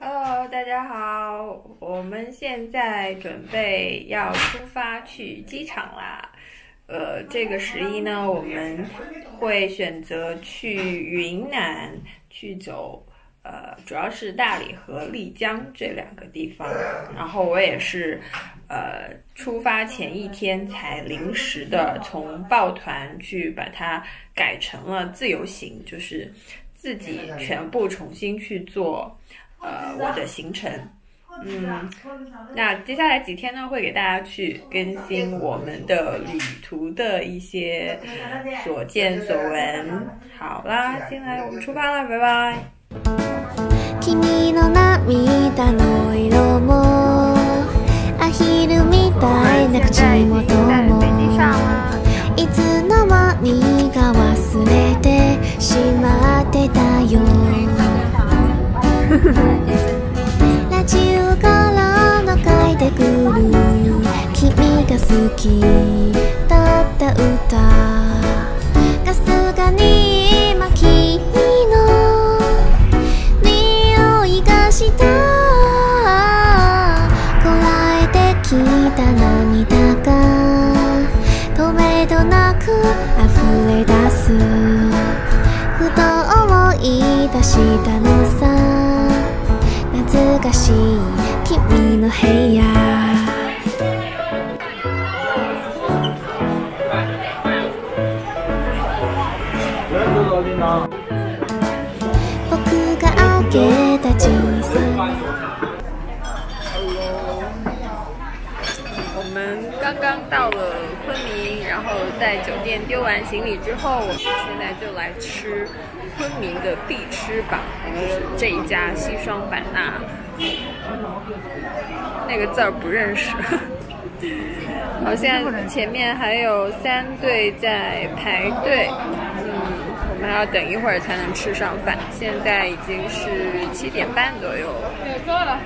Hello， 大家好，我们现在准备要出发去机场啦。这个11呢，我们会选择去云南，去走主要是大理和丽江这两个地方。然后我也是出发前一天才临时的从抱团去把它改成了自由行，就是自己全部重新去做。我的行程，那接下来几天呢，会给大家去更新我们的旅途的一些所见所闻。好啦，现在我们出发了，拜拜。ラジオから流れてくる君が好きだった歌かすかに今君の匂いがしたこらえてきた涙が止めどなく溢れ出すふと思い出したのさ懐かしい君の部屋僕が開けた小さな我们刚刚到了昆明，然后在酒店丢完行李之后，我们现在就来吃昆明的必吃榜，就是这一家西双版纳，那个字儿不认识。好，现在前面还有3队在排队，我们还要等一会儿才能吃上饭。现在已经是7点半左右。够了，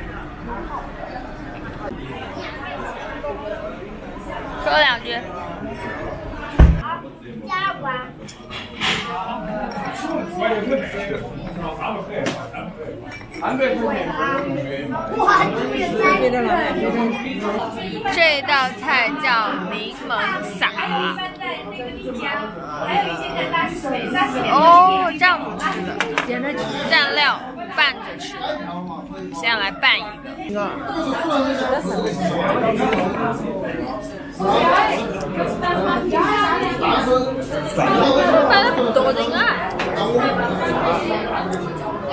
说两句。好，加我。这道菜叫柠檬撒。哦，这样吃的，蘸料拌着吃的。先来拌一个。拌了很多的啊。接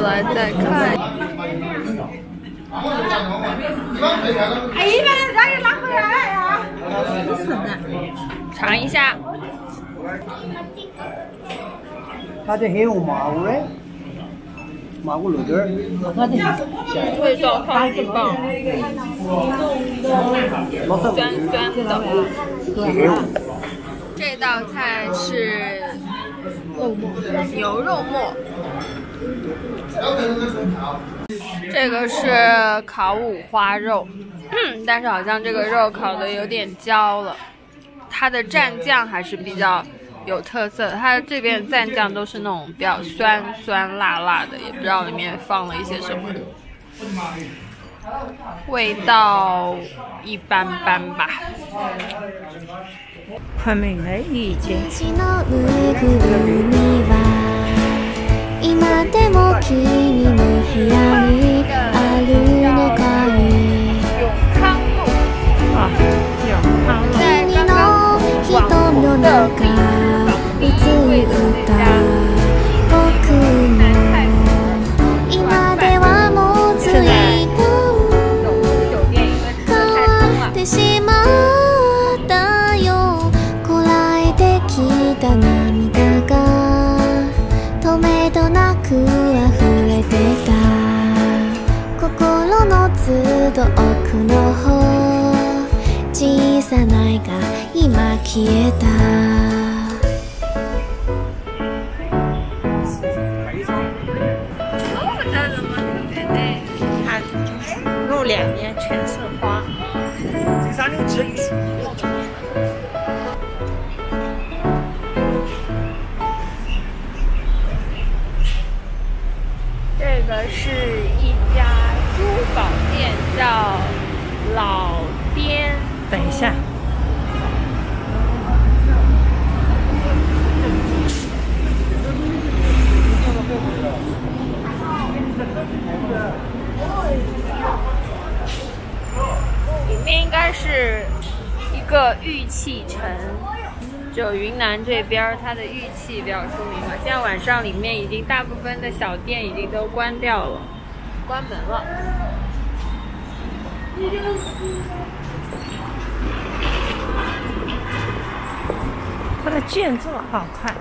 来再看。哎呀，让人拿回来呀！尝一下。它这很有麻味儿，麻味露点儿，味道很棒，酸酸的。这道菜是牛肉末，这个是烤五花肉，但是好像这个肉烤的有点焦了。它的蘸酱还是比较有特色，它这边的蘸酱都是那种比较酸酸辣辣的，也不知道里面放了一些什么，味道一般般吧。昆明的意境。路两边全是花。这山榴枝。这个是一家珠宝店，叫老滇。等一下。 里面应该是一个玉器城，就云南这边它的玉器比较出名嘛。现在晚上里面已经大部分的小店已经都关掉了，关门了。它的建筑好看。